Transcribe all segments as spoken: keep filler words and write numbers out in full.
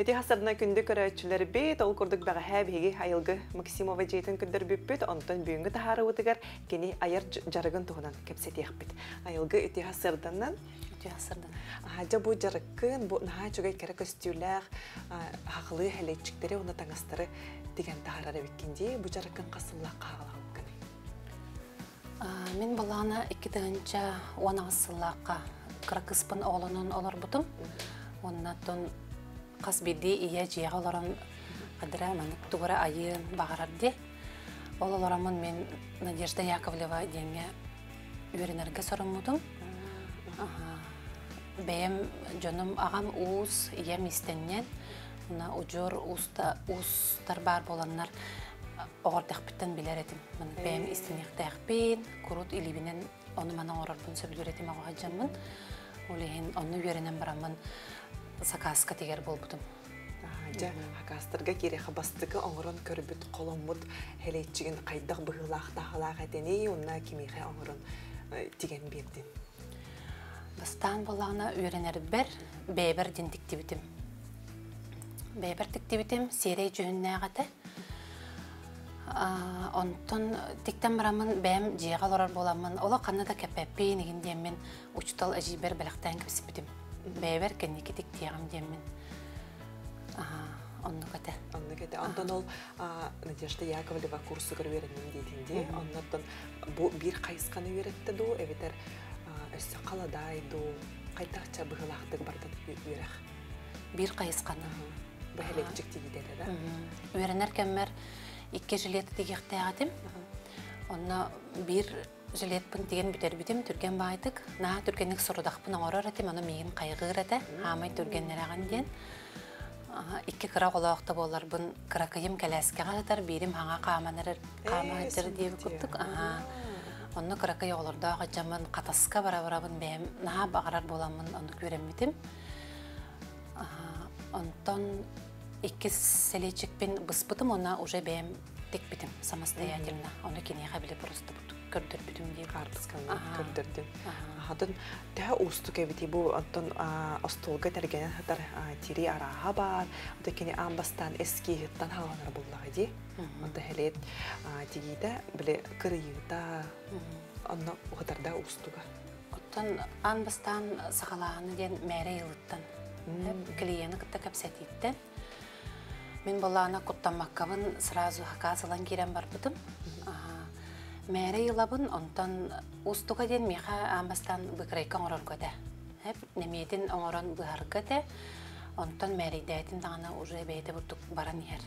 Эти хасардан күнді көрәтшілер бейт, ол күрдік бағаға бейге айылғы Максимова жейтін күндір бейппет, онтан бүйінгі тағары өтігер, кені айыр жарығын тұғынан кепсет еқпет. Айылғы эти хасарданнан? Эти хасардан. Ағаджа бұ жарықын, бұ наға жүгай кәрі көстеуләғ, ағылы әлетчіктері, оны таңастары деген тағарары өткенде, бұ жарықын қасылла қағылау өткені. Мен балағына екідіңінші оны қасыллаға қырақыспын олының олар бұтым. Оннаттың қасбеде ие жеға оларын қадыра мәнік тұғыра айын бағарарды. Ол оларамын мен Надежда Яковлева деме үйренерге сұрымудым. Бәйім жөным ағам ұз, ием істеннен. Ұжыр ұзтар бар боланнар оғырдық біттен білер едім. Бәйім істенектәқ бейін, күрут үлібінен оны мана оғырдың сөбілер едім ағаға жамын. Олеген оны үйренен барамын. Сақасқа тегер бол бұдым. Сақастырға кереқі бастығы оңырын көрбіт қолымыд әлетчігін қайдық бұғылақ тағылақ әденей, онына кемеғе оңырын теген берден. Бастан болағына үйренер бір, бәйбір ден тікті бітім. Бәйбір тікті бітім, серей жүйінне ағаты. Онтын тіктен бұрамын, бәйім жиғал орар боламын. Ола қаннада кәпәппейін егінден мен ұчытал әжейбер бәліқтен көпсіп бітім. Бәйбір кәнеке текте ағам деймін. Онны көті. Онны көті. Ондан ол Надежда Яковлева курсы көр верінің дейтінде. Оннаттан бір қайысқаны веретті ду, әветер өсі қаладай ду, қайтақча бұғылақтық барды веріқ. Бір қайысқаны. Бәлетчікте кетеді, да? Верінер кәмір екі жилеті дегекті ағадым. Онна бір Жилетпін деген бүтер бүтем түрген бағайтық. На түргенік сұрудақпын ағырыр әтем, оны мейін қайғыр әті, ғамай түргенлер аған ден. Икі қырақ олауқты болар бұн қырақыйым кәләске қағатар, бейдім аңа қамайтыр деп күттік. Оны қырақый оларда ағаджамын, қатасқа бара-барабын бәйім, наға бағарар боламын, оны көремедім. Онтан икі сәлетчікпен бұспытым, оны ұжай бәйім тек бітім, самастаятеліна, оны кенеға біле бұрысты бұтым. Көрдір бүтім дейін. Қарпысқанын көрдірдім. Ағадын тәу ұстық әбетей бұл ұнтын ұстылғы тәргенен ғатар тері араға бар. Ұнты кені амбастан әске ғыттан ғалғанар болуға де. Ұнты әлет тегейді біле күрейіғыта ұнна ғатарда ұстыға. Ұнтын амбастан сағалағаны ден мәрі еліттан. Кілейені күтті көпсәт еттен. Мен болағына құттамаққабын сразу ғақазылан керен бар бұдым. Мәрі елабын, онтан ұстыға ден меға амбастан бүкірейкін орыр көді. Немейден оңырын бұғар көді, онтан мәрі дәйтін даңына ұжы бәйді бұрдық баран ер.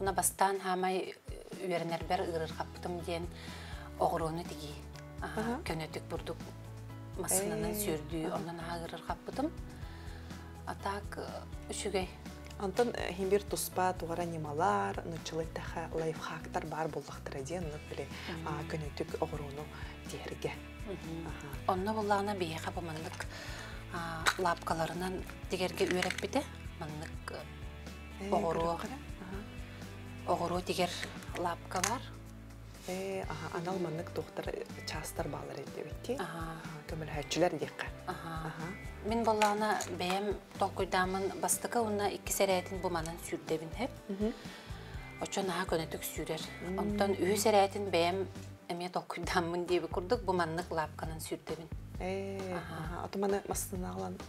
Оны бастан ғамай үйерінер бәр ұғырыр қапытым ден оғыруыны дегей. Көнетік бұрдық масынының сүрді, онын ағырыр қапытым. Атақ үшігей. Антон химбир туспа тугара немалар, нучылыттаха лайфхактар бар болдықтыра дейін, нүпілі күнетік оғыруыну дерге. Онны болағына бейеға бұмынлық лапқаларынан дегерге үйреп біті, мұнлық оғыруы дегер лапқалар. Анал мұнлық тұқтар частар балар етті өтті, көміл әтчілер дейкі. Мен болағына бәйім толқойдамын бастықы, онына екі сәрәйтін бұманын сүрдебін әп. Өтші наға көнетік сүрер. Онтан өй сәрәйтін бәйім әме толқойдамын дейбі күрдік, бұманынық лапқанын сүрдебін. Атыманы мастын ағылан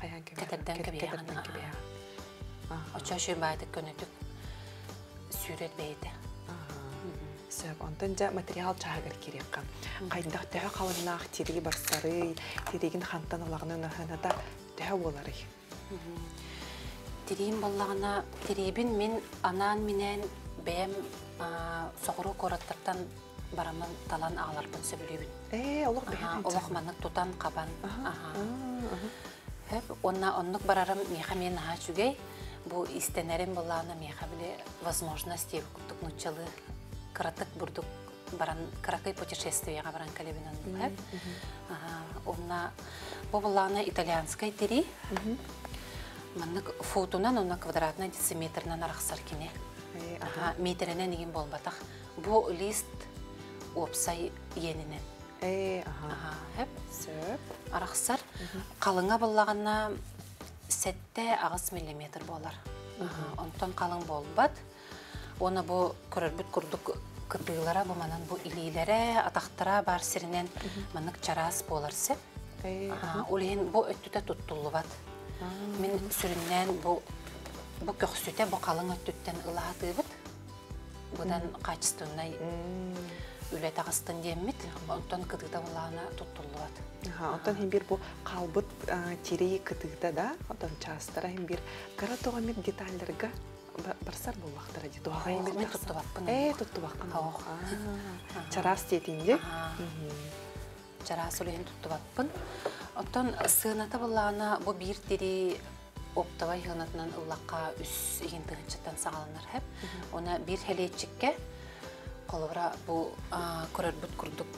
қайан көбе? Кәтірден көбе ағына. Өтші өші байды көнетік сүрер бәйді. Сөп, онтан жа материал жағыр керекқа. Қайындақ дәу қалынақ терегі барсары, терегін қанттан алағының ұғына да дәу олары. Терегін болағына теребін мен анаң менен бәйім соғыру қораттыртан барамын талан ағаларбын сөбілейбін. Олық бәйім? Олық маңық тұтан қабан. Онна оннық барарым меға мен аға жүгей, бұл істенерім болағына меға біле возможность еп Қыратық бұрдық қырақый путешествияға баран көлебінен бұлғап. Бұл бұлағына итальянскай тері. Мұнық футунан, оны квадратына дециметрінен арақсар кене. Метерінен еген бол батақ. Бұл лист өпсай енінен. Арақсар. Қалыңа бұлағына sekiz melimetr болар. Онтон қалың болбат. Оны бу көрөрбүт курдук кытыйлара бу манан бу илейлере атактара бар сиринен манык чарас боларсы. Улен бу өттүтө туттулубат. Мен сүрүннен бу бу көрсөтө бу қалың өттүттен ылаатыбыт. Будан качыстындай үле тагыстын демит. Онтон кытыйда улаана туттулубат. Онтон хем бир бу калбыт тири кытыйда да, онтон чарастара хем бир кара тогомет детальдерге برسر بالله ترى دوغاي من تطبقنا ايه تطبقنا اوه جراستي تيندي جراسو لين تطبقن اتون سنه بالله انا بو بير تيري اوبتوي هناتنان اللقا үс егендігіншіттен сағаланар хеп. Оны бир хелечикке қолыбыра бу көрөр бүт күрдік.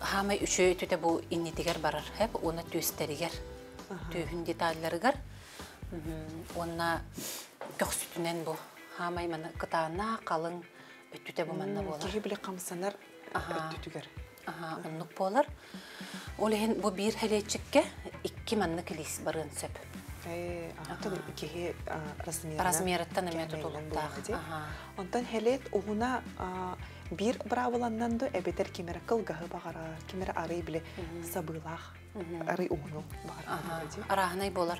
Хамай үші өтіде бу иннетігер барар хеп. Оны төстерігер. Түйін детайларығар. Оны көрсетінен бұл. Хамай мәні қытана қалың өттіде бұл мәнна болар. Кеге біле қамсанар өттігер. Онлық болар. Олығын бұл бир хелечикке икки мәнні келес барын сөп. Антон кеге размераттан әмет ұтылықтағы. Онтан хелет оғына бір бұрабыланнан ду әбетер кемері қылғағы бағарар, кемері арай біле сабылақ, арай оғыну бағарар. Арағынай болар.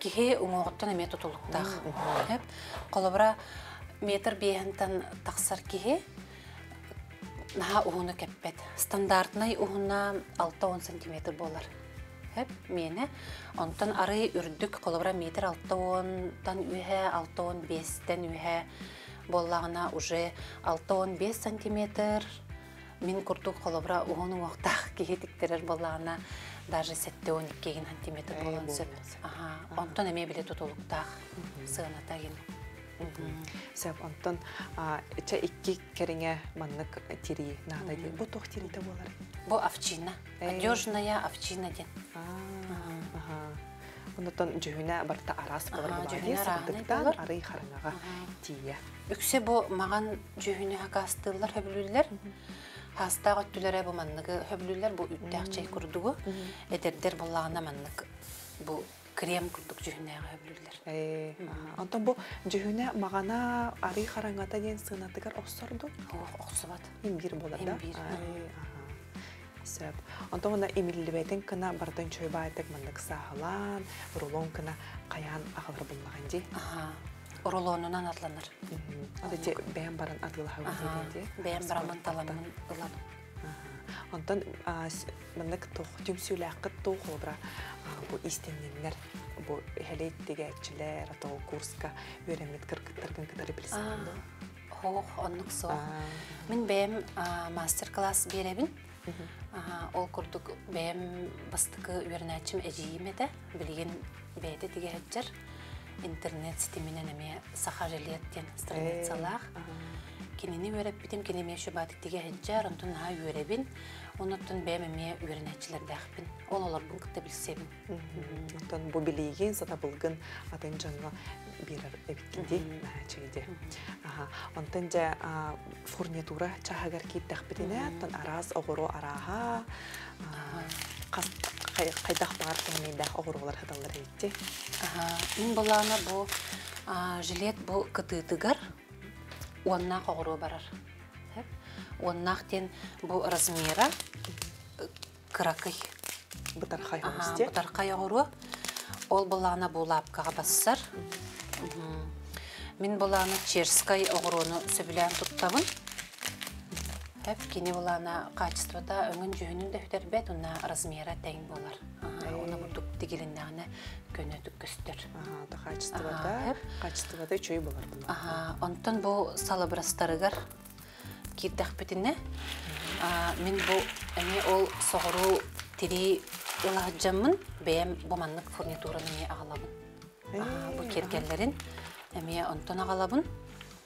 Кеге оңағыттан әмет ұтылықтағы. Қолыбыра метр бейінтан тақсар кеге наға оғыны кәппет. Стандартнай оғына алты он сантиметр болар. Мені онтан арай үрдік қолыбыра метр алты ондан үйе, алты он бестен үйе боллағына уже алты он бес сантиметр. Мен күрдік қолыбыра оғының оқтақ кейдіктірер боллағына даже сетте он екі сантиметр болын сөп. Онтан әме біле тұтылықтақ сығынатағын. Сөп, онтан үші екі кәріңе маңнық тері нағдай дейін. Бұ тоқ тері де болар? Бұ овчина. Надежная овчина дейін. Бұндан жүхіне барта арас болар болады, сандықтан арай қаранаға дейі. Үксе бұл маған жүхіне қастылар хөбілілер, қастағы өттілері бұл маңнығы хөбілілер, бұл үттіғ чай күрдігі, әдердер болағына маңнық бұл крем күрдік жүхіне хөбілілер. Антон бұл жүхіне мағана арай қаранғата дейін сығынатығар оқсырды? Оқсыбат. Ембер болады да? Ембер. Сөп. Онтан оны емелілбәйтін кіна бардын чөйба айтық маңдық сағылан, рулон кіна қаян ағылыр болмаған дей? Рулонынан атланыр. Онда те бәйін баран атылға өтейден де? Бәйін барамын таламын ұланым. Онтан маңдық түмсілі ақыт тоқыл бұра бұл істемденілер, бұл хәлеттегі әтчілер, атау курска өремет кіргіттіргін кітары білсіңді? Оқ, оның соң. Мен бәйім мастер-класс беребін. Ол күрдік бәйім бастықы өрінәтшім әжейімеді, білген бәйді деге әтчір интернет сетімінен әме сақарелеттен страницалақ. Кенені өріп бітім, кенеме шөбадық деге әтчір, ұнтын ға өребін, ұнтын бәйім әме өрінәтшілерді әқпін. Ол олар бұл күтті білсебін. Ұнтын бұл білейген, сата бұлғын атын жаңы берір әбіткенде, әчігеде. Онтан жа фурнитура чағағар кейт әқпетіне, ұнтан араз оғыру араға, қайдақ бағар көмейді оғырулар қадалар әйтте. Мен болағына бұл жилет бұл күтігігір, оннақ оғыру барар. Оннақтен бұл размера қырақы. Бұтарқай оғыру. Бұтарқай оғыру. Ол болағына бұл лапқаға бассар. Мен болағына черскай оғыруыны сөбілен тұттағын. Әп кені болағына қачыствада өңін жүйінің де өтербет, ұна размера тәң болар. Оны бұрдық дегеліннағына көне түккістір. Қачыствада үші болар бұна. Онтын бұл салы бұрастарығар кейддәқ бітіне. Мен бұл әне ол соғыру тірі ұлағыджамын, бәйім бұманнық фурнитураның ағалабын. Бұл кергелерін әме ұнтын ағалабын.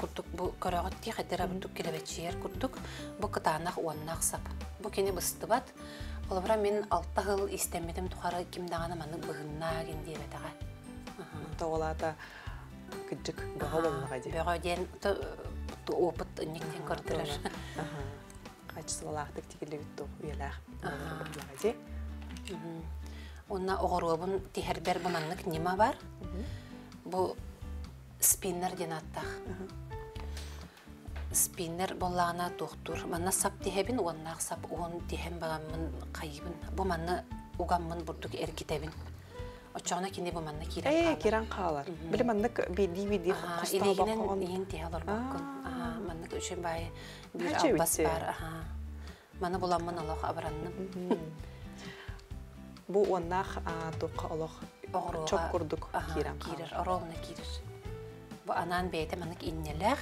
курдук бу корагат ти хатера бу килебетчер курдук бу кытанах уаннах сап бу кене быстыбат олабра мен алты жыл истемедим тухары кимдаганы маны быгынна кенде бетага тоолата кыджык багалонга ди бегоден то опыт никтен көрдүлөр качсылактык тигилебит то уялах багалонга ди онна огоробун тихербер буманнык нема бар бу спиннер денаттах спиннер боллана доктор манна сап тихебин оннах сап он тихем багамын кайыбын бу манна угаммын бурдук эркитебин очогона кине бу манна кирак э киран калар биле маннык би дивиди кысталбак он ен тиалар баккын маннык үчүн бай бир аббас бар аха мана буламмын алах абранны бу оннах токка алах чок курдук киран кирер ровно кирер Анан бейте маннык иннелер.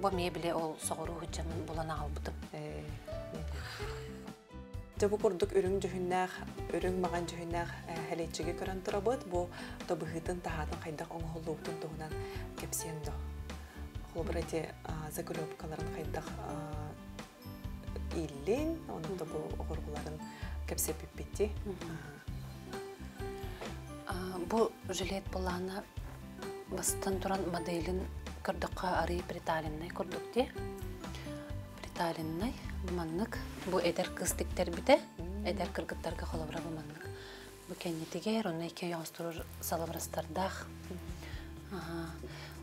Бо мебеле ол соғыру хучамын болана албытым. Табы курдук үрің жүхіннәқ, үрің маған жүхіннәқ әлетчіге көрін тұрабыд, бо табы ғытын тағатын қайдақ оң ғолуғытын тұғынан кепсенді. Құлбырате закулепкаларын қайдақ илін, оның табы ғырғыларын кепсеп еппетті. Бұл жилет болана бастан туран моделин кырдыкка ары приталинный курдукте приталинный маннык бу эдер кыстыктер бите эдер кыргыттарга холобра маннык бу кеннетигер он эки ястыр салабрастардах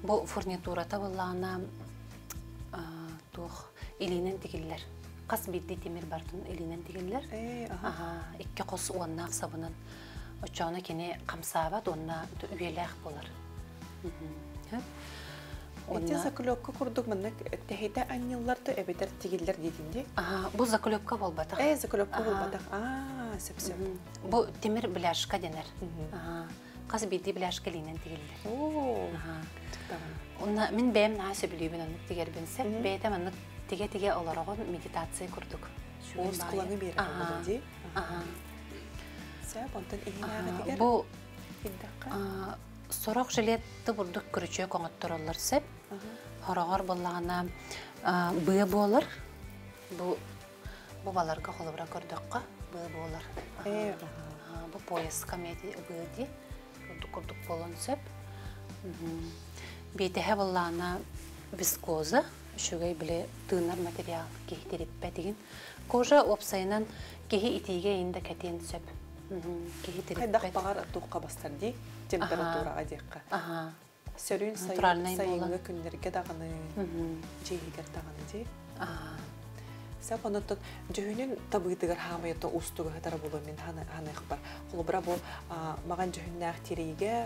бу фурнитура табылана тух илинен тигиллер кас бидди темир бартын илинен тигиллер ага эки кос уаннак сабынан очоны кене камсабат онна үйелек болар Эти закулепка курдук маннык тегите аннылларды эбетер тигиллер дединде. Аа, бу закулепка болбатак. Э, закулепка болбатак. Аа, сеп-сеп. Бу темир бляшка денер. Аа, каз бийди бляшка линен тигиллер. Оо. Аа. Онна мен бем наасы билибин аннык тигер бенсеп, бейте маннык тиге-тиге олорогон медитация курдук. Оз куланы бери алды. Аа. Сеп, онтон ийнага тигер. Бу иддакка. Сорок жилетті бұрдық күріче көңіттірілер сеп, хорағар болағына бұйы болыр, бұл баларға қолыбыра көрдіққа бұйы болыр. Бұл пояс комедия бұйы де, күрдік болын сеп. Бейтіғе болағына вискоза, үшігей біле тыңар материал кейтеріп бәдеген. Кожа опсайынан кейі итеге енді кәтен сөп. Қайдақ бағар тұққа бастар дей, температураға дейққа. Сөрін сайынлы күндерге дағыны, жейгер дағыны дей. Сәп оны тұт, жүхінін табыдығыр хамайыты ұстығы ғатар болу мен ғанайық бар. Құлыбыра бұл маған жүхіннәғ терейге,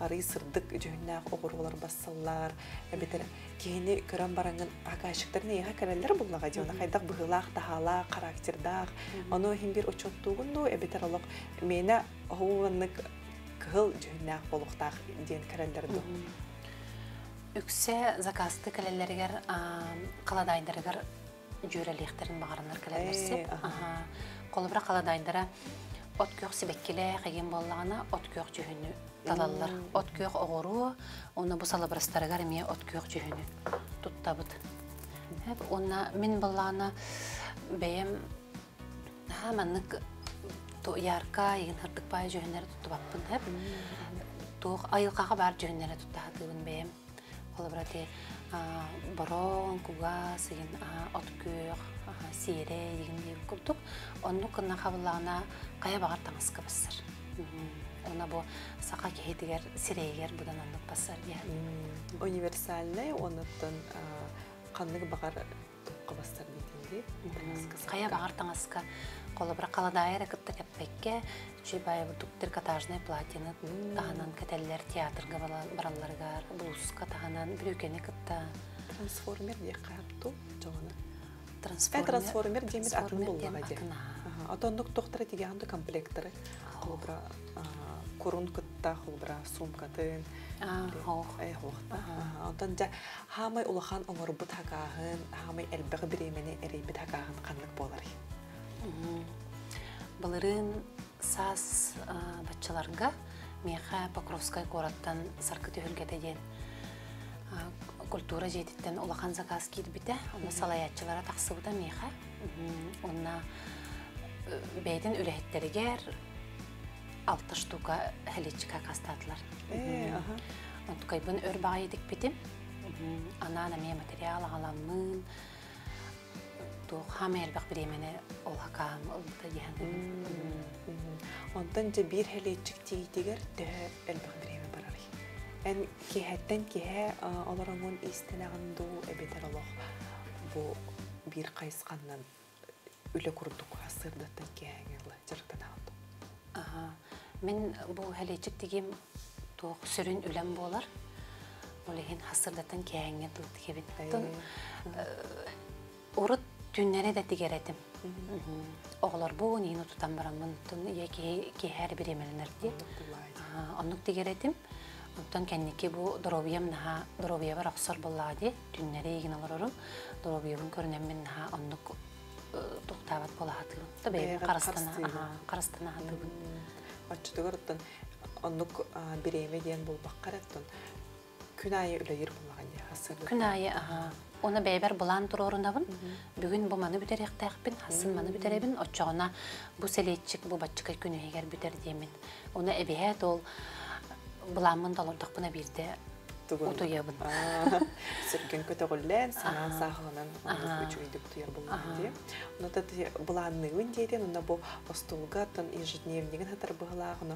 арай сырдық жүхіннәғ оғырғылар басылар, әбетір кейіні көрін баранған ақашықтар нейіға кәрелер болуға дейуна. Қайдақ бұғылақ, тағалақ, қарактердақ. Оны ғымбер ұчоттуғынду, әбетір олық мені ғуғынық күл жүхіннәғ болуқтақ дейін кәрелерді. Үксе заказды кәлелергер, қаладайдырғыр жүреліктерін бағарыныр кіләдірсіп, қолыбыра қаладайындыра от көк себеккелі қиын болағына от көк жүхіні талалылар. От көк оғыру, оны бұл салабырыстарға реме от көк жүхіні тұттабыд. Оны мен болағына бәйім әмәнік ярқа егін қырдық бай жүхінері тұттып аппын. Тұқ айылқаға бар жүхінері тұттағыдығын бәйім. Қолыбыра де барон, кугас, откөр, сире, егінде күрдік. Оның күнна қабылағына қая бағар таңызқы басыр. Оны бұл сақа кейдігер, сирейгер бұдан анық басыр. Универсальный, оныптың қанның бағар тұққы басыр дейденде. Қая бағар таңызқы қолыбыра қаладайыр әкітті кәппәкке, Чебай бұдықтыр катажнай платины тағынан кәтәлілер театрға бараларғар, бұлысқа тағынан бүлігені күтті. Трансформер де қапту жоғына? Трансформер демет атын болуға де. Атандық тоқтыры дегенді комплекторы. Құлбыра күрін күтті, құлбыра сумкатын. Хоқ. Хоқта. Атанда хамай ұлыған оңыр бұд хағағын, хамай әлбіғы біремені әрей бұд хағағын қанлық болар. Бұлырын сас батчыларға меға Покровскай қораттан сарқыты үлгетеден kultura jedidən olaqan zakaz kirib bitə, ona salayatçılara taqsıqda meyxə, ona beydin ürəhətləri gər, altı ştuka həliçika qastadılar. Ontuqay bunu örbağa yedik bitim, ananamaya material ağalanmın, Ham erbaq bir emene olaqam, olda yeğendim. Ondan da bir helecik deydiğer daha erbaq bir emene bararıq. En kihətdən kihə alaranın istinağın doğu əbədər olaq. Bu bir qayısqandan ülə qurduq asırdatdan kihəngirli cırıqdan aldım. Aha, mən bu helecik deyim doğu sürün üləm bu olar. Olayın asırdatdan kihəngirli deyibətdən. Orud Dünlere de digeredim. Oğlar bu neyini tutan baramın ki her bir emelenirdi. Onluk digeredim. Ondan kendiki bu dorobiyem naha dorobiyeva raksar bolladı. Dünlere yegin alırırım. Dorobiyevun görünemin naha onluk doktavat bolahatlı. Tabi karastana, karastana hatıbın. Açıda görüttün, onluk bir eme diyen bulbaq qarıttın. Künayı öyle yer bulmağın ya hasırlıkta. Künayı, aha. Ona bəybər bulan dururundavın, bugün bu manı büter yaxtayaqbin, hasın manı büterebin, oçağına bu seleytçik, bu batçıqa günühəgər büter deyemin. Ona əbihət ol, bulanmın dalırdaq buna bir də utuyabın. Sürgün kötəğüllən, sanan sağınan üçüydük duyar bulman deyim. Ona da bulanlığın deyden, ona bu ostulgatın, ejidnevliğin hatar bağlağını,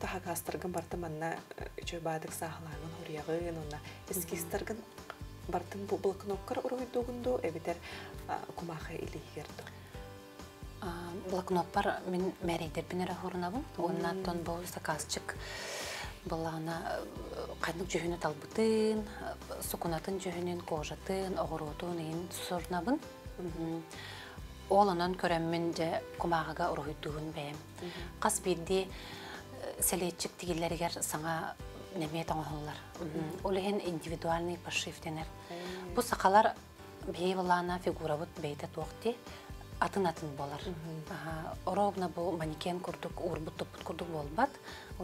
haqastırgın bardım, ona üçü badıq sağılanın, huriyağın, ona eskistırgın, Bartın bu bloknokkar uğruyduğundu, eviter kumağı iliyirdi. Bloknokkar mən məreydir binərə horunabım. Onlardan bu sakazçıq bulağına qaynıq cühünü talbıdın, sukunatın cühünün, qojatın, oğurudun, eyin sorunabın. Oğlanan körəmmüncə kumağıqa uğruyduğun bəyəm. Qas bildi, səliyetçik digilləri gər sana Nəmiyyət anğınlar. Oləyən individualni paşif denər. Bu saqalar bəyvəlana figurabut bəydə toqdi, atın-atın bolar. Orobna bu maniken kurduq, urbut-toput kurduq bolbat,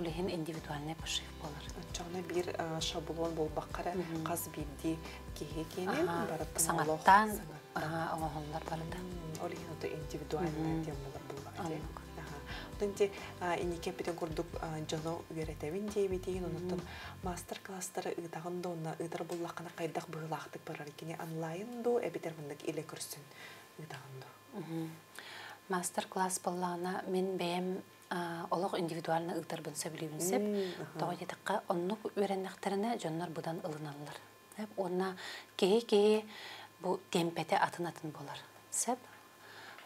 oləyən individualni paşif bolar. Çağına bir şabulon bolbaq qara, qaz bildi kihəkənin baratın oloq. Sanattan anğınlar barada. Oləyən oda individualni deyəm bolar bulmaq deyəm. Дэнди инеке биден курдук жоно үйрәтәвин дейбедейін, онытын мастер-кластары ыдағын да онна ыдар боллақына қайдақ бұғылақтық барар екене онлайн да әбедер бұндық елі көрсін ыдағын да. Мастер-класс боллағына мен бәйім олық индивидуалына ыдар бұнса білейбінсіп, доға едіққа оннық үйрәннақтарына жонлар бұдан ылыналылар. Онна кей-кей бұл темпәте атын-атын болар. Сәп,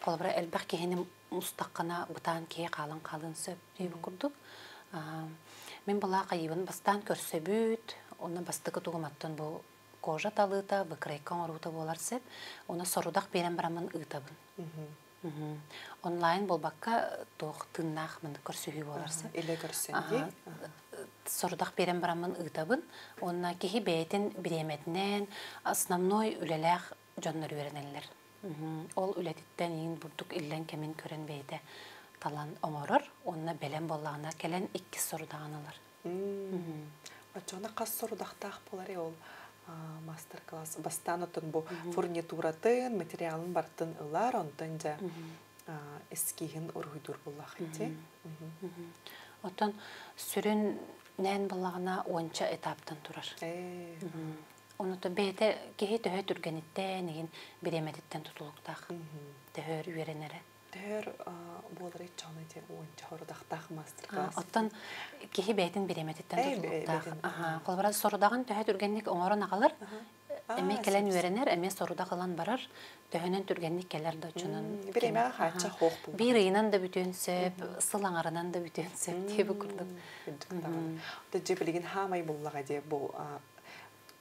қолыбыра әлбәқ кейінім Ustaqana bıtan key qalın-qalın söp deyib qurduk. Mən bula qayıbın bastan körsəbüt, ona bastıqı doğumatdan bu qoja talıda, bıqraykan oruda bolar söp, ona sorudaq berən biramın ıtabın. Onlayn bolbaqqa toq tınnaq mını körsüyü bolar söp. Elə körsəndi. Sorudaq berən biramın ıtabın, ona kehi bəyətin birəmədindən asnamnoy ülələq canları verənələr. Ол үләдеттен ең бұрдық үллән кәмен көрін бейді талан оморыр, онына бәлән болағына кәлән екі сұрудағын алар. Өтчоғына қас сұрудақтақ болар е ол мастер-класс. Бастан өтін бұл фурнитуратын, материалын бартын ұлар, өтін жа әскейін ұрғыдыр болақ еді. Өтін сүрін нән болағына онша этаптан тұрар. Онуты бәйті кейі төхі түргенеттен, беремедеттен тұтылықтақ, төхөр үйеренері. Төхөр болар етчаны де ойынша орудақтақ мастер-класс. Оттан кейі бәйтін беремедеттен тұтылықтақ. Қолбара сорудағын төхі түргенлік оңарын ағалар, әме кәлән үйеренер, әме соруда қалан барар, төхінен түргенлік кәлер дочының. Бір әме қаатша қоқ бұл. Бір иынан да бүтенсіп, сыл аңарынан да бүтенсіп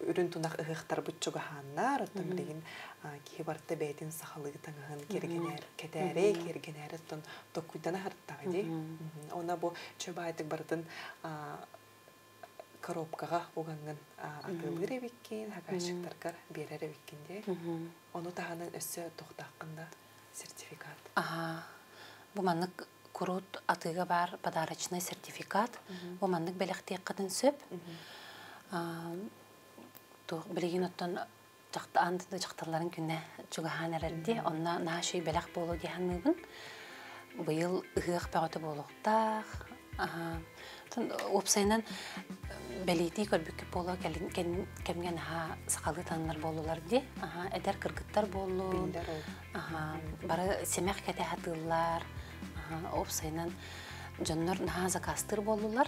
Үрін тұнақ ұғықтар бұтчығы ғаннар, ұттым білігін кейбарты бәйтін сақалығытан ғын кергенер, кәдәрі кергенер ұттын тұқыдана ғырттағы дей. Она бұ чөбі айтық бардың коробқаға оғанғын ағылыр әвеккен, ғашықтарғар берер әвеккенде. Оны тағанын өсі тұқтақында сертификат. Бұ маңық құрут атыға бар падарачны сертификат. Бұ маңық бәліқтек қытын сөп. تو بليين التون جخت أنت جختلرن كنا جوهان ردي أننا ناشي بلغ بولو جهان مبن بيل غير بعوض بولو تاخ اها تن وبسينن بليتي كل بك بولو كلين كن كمينها سقالتان البولولار دي اها أدر كرقتر بولو اها برا سماخ كتاع دولار اها وبسينن جنر نها زكاستر بولولار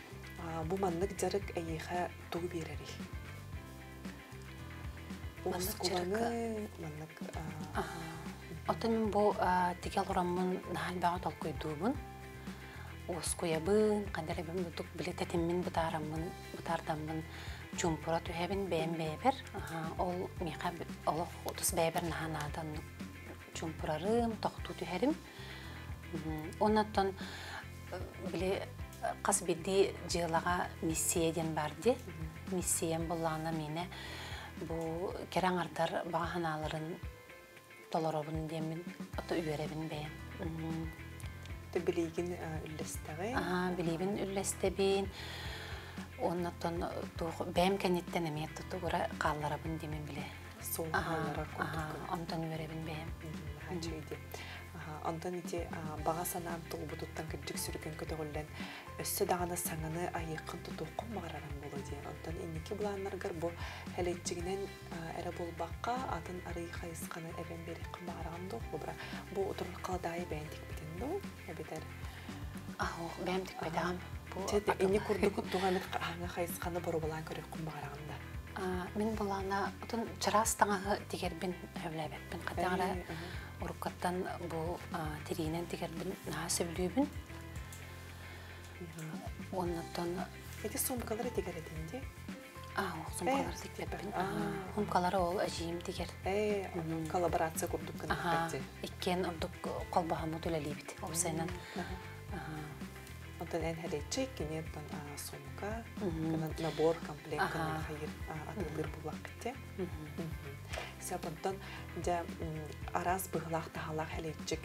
بمنك جرك أيها توبيرري منك جرك منك أتمنى بو تجاهل رمّن نحن بعض القيود دوبن وسقيابن قدر بمن بدك بلتة من بتاع رمّن بتاع دمّن جمبورات وهابن بين بابر أو ميقاب الله خدس بابر نحن عندنا جمبورارم تخطوط هرم ونتن بلي قصبي دي جلها مسيين بردي مسيين بلعنا مينه بو كرّن عردر بعهن علىن طلربن ديمن أتويربن بين. تبليجن اللستبين. آه بليجن اللستبين. ونطن تو بيم كانت تنمية تطورة قالربن ديمن بله. صو قالركون. آه أنتن يربن بين. هالشيء. آه أنتن يتي بعثنا تطلبوا تنك الجسر كن كتقولن السدعنا سعنا أي قط تطوق مرارا مولدي. أنتن إنك بلا نرجبو هالتجنن أربو البقاء أنتن أريخ يسقنا أبين بريق معرامدو خبرة بو أطرق داعي بينتك بتندو أبتر. أهو بينتك بدعم. تد إنك كردكم تغامد قاعنا خيس قنا برو بلان كريق معرامدا. من بلانا أنتن جراس تناه تجربين هبلاب بين قدرة. وركتن بو ترينن تقربن نحاسب ليبن ونطن. هذه صوم كلر تقربين دي؟ آه صوم كلر تقربين. آه هم كلر أول أجيم تقر. إيه كلا برات سكوب دكان. آه إكين أبدك قلبها مطول ليبت أو سنن. آه أنت الآن هذا شيء كنيت أن صوم كا كنا نبور كمبلين كنا خير أتقدر بوقته. سأبدأ جا أراس بغلاق تهلاق هليتشك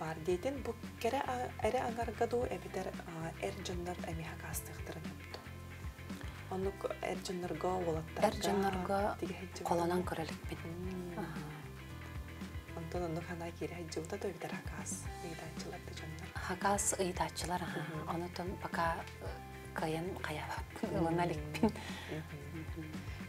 بارديتن بكرة أرى أنغرقدو أبدر أرجنر أميها كاستخدر نبتو أنك أرجنرقا ولطرقا أرجنرقا قلنان كرلك بن أنتون أنك هنا كيري هجوتا دو أبدر هكاس إيداتشلار تجنر هكاس إيداتشلار أنتون بكا كيان قيابات ونالك بن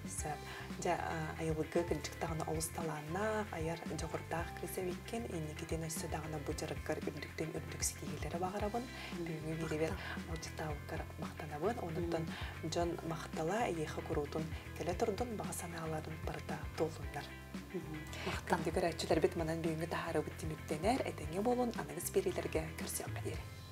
سأب جا أيلقى كنجكتاعنا أوسطالنا غير جغرداخ كريسيكين إني كدينا السوداعنا بجركر إبدكتين إبدكسيتي هيلر بعربون بيمي بيدير مجتاوكر مختنابون ونطن جن مختلا أي خكروتون كلاتردن بعسنا على دون بردا طولنر مختن دكتور أشتربت منن بيمي تهارو بتميتنر أتني بولون أنا نسبيري لرجع كرسي أقدير